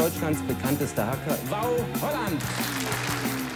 Deutschlands bekanntester Hacker, Wau Holland.